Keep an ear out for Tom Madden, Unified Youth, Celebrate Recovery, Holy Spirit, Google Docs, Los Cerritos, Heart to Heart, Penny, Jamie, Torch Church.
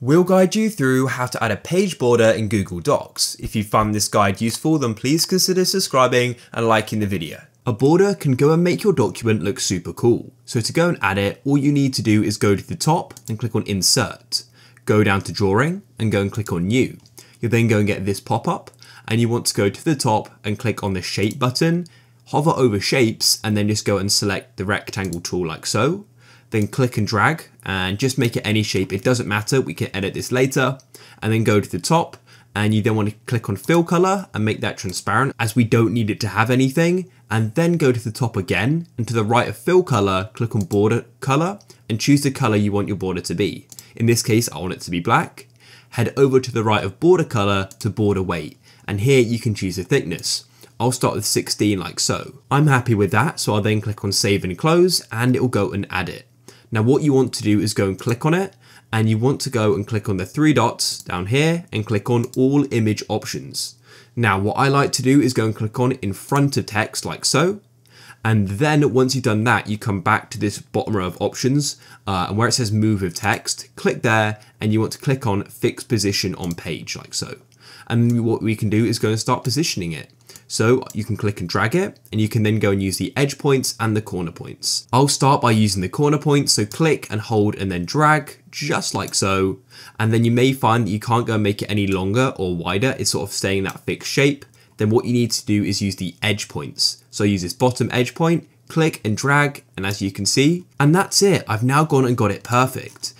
We'll guide you through how to add a page border in Google Docs. If you found this guide useful, then please consider subscribing and liking the video. A border can go and make your document look super cool. So to go and add it, all you need to do is go to the top and click on Insert. Go down to Drawing and go and click on New. You'll then go and get this pop-up and you want to go to the top and click on the Shape button, hover over Shapes, and then just go and select the rectangle tool like so. Then click and drag and just make it any shape. It doesn't matter, we can edit this later. And then go to the top and you then want to click on fill color and make that transparent as we don't need it to have anything. And then go to the top again and to the right of fill color, click on border color and choose the color you want your border to be. In this case, I want it to be black. Head over to the right of border color to border weight. And here you can choose the thickness. I'll start with 16 like so. I'm happy with that. So I'll then click on save and close and it will go and add it. Now what you want to do is go and click on it and you want to go and click on the three dots down here and click on all image options. Now what I like to do is go and click on in front of text like so. And then once you've done that, you come back to this bottom row of options and where it says move with text, click there and you want to click on fix position on page like so. And what we can do is go and start positioning it. So you can click and drag it and you can then go and use the edge points and the corner points. I'll start by using the corner points. So click and hold and then drag just like so. And then you may find that you can't go and make it any longer or wider. It's sort of staying in that fixed shape. Then what you need to do is use the edge points. So use this bottom edge point, click and drag. And as you can see, and that's it. I've now gone and got it perfect.